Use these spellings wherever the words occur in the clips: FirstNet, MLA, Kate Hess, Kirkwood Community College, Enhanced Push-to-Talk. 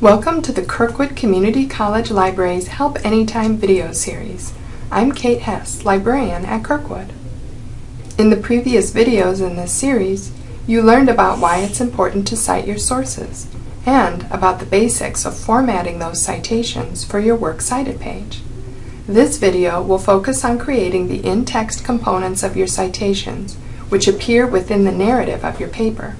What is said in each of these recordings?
Welcome to the Kirkwood Community College Library's Help Anytime video series. I'm Kate Hess, librarian at Kirkwood. In the previous videos in this series, you learned about why it's important to cite your sources and about the basics of formatting those citations for your Works Cited page. This video will focus on creating the in-text components of your citations, which appear within the narrative of your paper.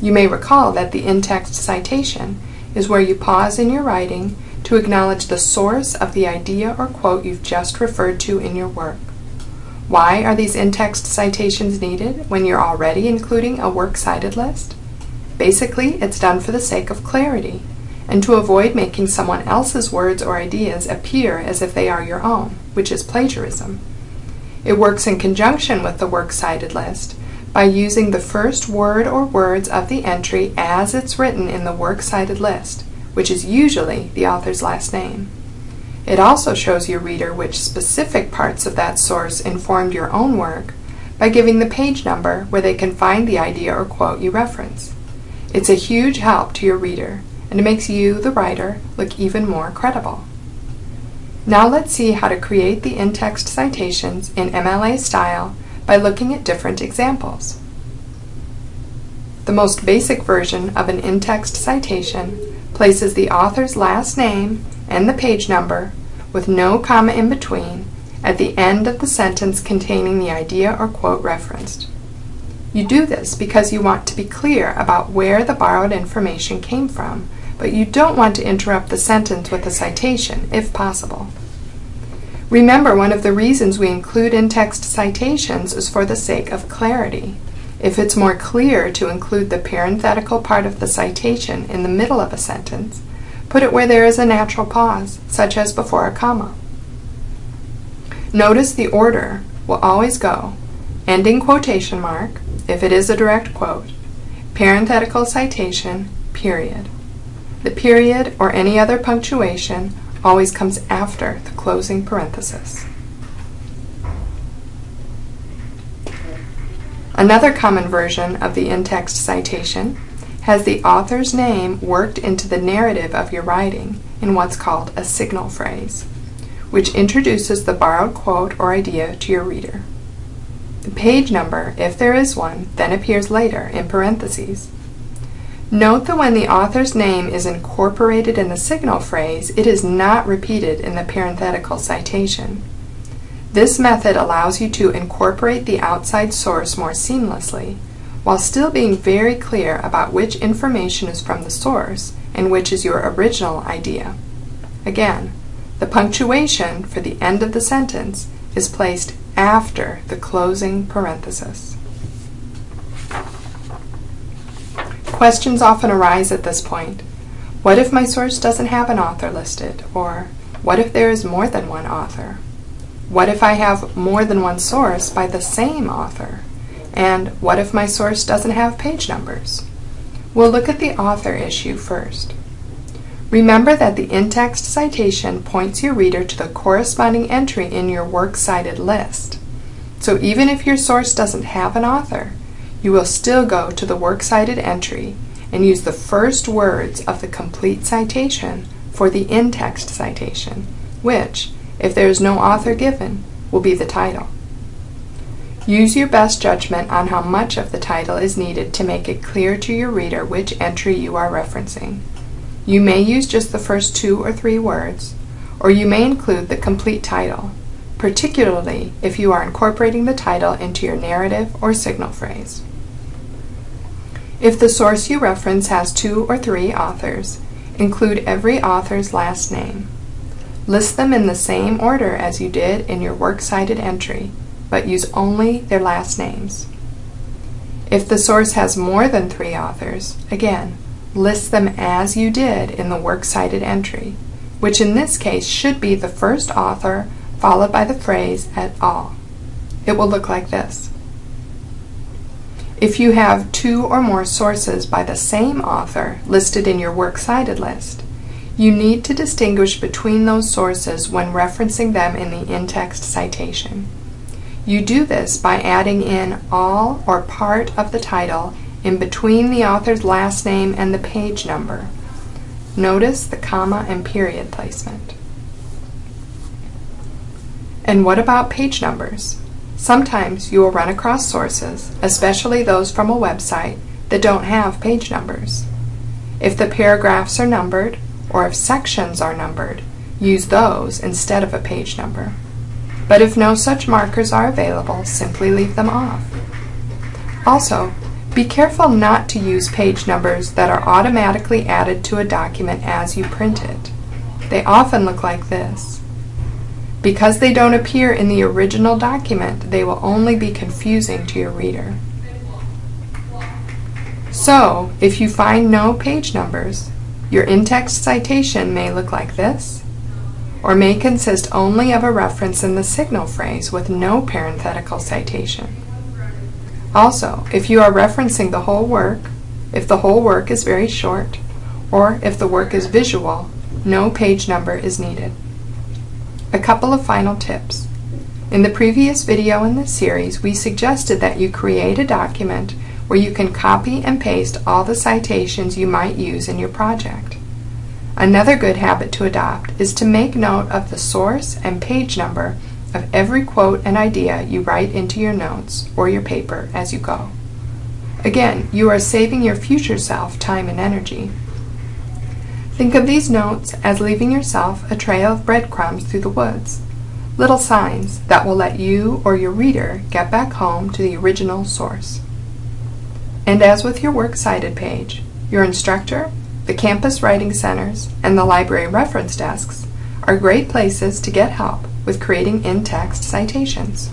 You may recall that the in-text citation is where you pause in your writing to acknowledge the source of the idea or quote you've just referred to in your work. Why are these in-text citations needed when you're already including a works cited list? Basically, it's done for the sake of clarity and to avoid making someone else's words or ideas appear as if they are your own, which is plagiarism. It works in conjunction with the works cited list by using the first word or words of the entry as it's written in the works cited list, which is usually the author's last name. It also shows your reader which specific parts of that source informed your own work by giving the page number where they can find the idea or quote you reference. It's a huge help to your reader, and it makes you, the writer, look even more credible. Now let's see how to create the in-text citations in MLA style by looking at different examples. The most basic version of an in-text citation places the author's last name and the page number, with no comma in between, at the end of the sentence containing the idea or quote referenced. You do this because you want to be clear about where the borrowed information came from, but you don't want to interrupt the sentence with a citation, if possible. Remember, one of the reasons we include in-text citations is for the sake of clarity. If it's more clear to include the parenthetical part of the citation in the middle of a sentence, put it where there is a natural pause, such as before a comma. Notice the order will always go ending quotation mark, if it is a direct quote, parenthetical citation, period. The period or any other punctuation always comes after the closing parenthesis. Another common version of the in-text citation has the author's name worked into the narrative of your writing in what's called a signal phrase, which introduces the borrowed quote or idea to your reader. The page number, if there is one, then appears later in parentheses. Note that when the author's name is incorporated in the signal phrase, it is not repeated in the parenthetical citation. This method allows you to incorporate the outside source more seamlessly, while still being very clear about which information is from the source and which is your original idea. Again, the punctuation for the end of the sentence is placed after the closing parenthesis. Questions often arise at this point. What if my source doesn't have an author listed? Or what if there is more than one author? What if I have more than one source by the same author? And what if my source doesn't have page numbers? We'll look at the author issue first. Remember that the in-text citation points your reader to the corresponding entry in your works cited list. So even if your source doesn't have an author, you will still go to the works cited entry and use the first words of the complete citation for the in-text citation, which, if there is no author given, will be the title. Use your best judgment on how much of the title is needed to make it clear to your reader which entry you are referencing. You may use just the first 2 or 3 words, or you may include the complete title, particularly if you are incorporating the title into your narrative or signal phrase. If the source you reference has 2 or 3 authors, include every author's last name. List them in the same order as you did in your works cited entry, but use only their last names. If the source has more than 3 authors, again, list them as you did in the works cited entry, which in this case should be the first author followed by the phrase et al. It will look like this. If you have 2 or more sources by the same author listed in your works cited list, you need to distinguish between those sources when referencing them in the in-text citation. You do this by adding in all or part of the title in between the author's last name and the page number. Notice the comma and period placement. And what about page numbers? Sometimes you will run across sources, especially those from a website, that don't have page numbers. If the paragraphs are numbered, or if sections are numbered, use those instead of a page number. But if no such markers are available, simply leave them off. Also, be careful not to use page numbers that are automatically added to a document as you print it. They often look like this. Because they don't appear in the original document, they will only be confusing to your reader. So, if you find no page numbers, your in-text citation may look like this, or may consist only of a reference in the signal phrase with no parenthetical citation. Also, if you are referencing the whole work, if the whole work is very short, or if the work is visual, no page number is needed. A couple of final tips. In the previous video in this series, we suggested that you create a document where you can copy and paste all the citations you might use in your project. Another good habit to adopt is to make note of the source and page number of every quote and idea you write into your notes or your paper as you go. Again, you are saving your future self time and energy. Think of these notes as leaving yourself a trail of breadcrumbs through the woods, little signs that will let you or your reader get back home to the original source. And as with your Works Cited page, your instructor, the campus writing centers, and the library reference desks are great places to get help with creating in-text citations.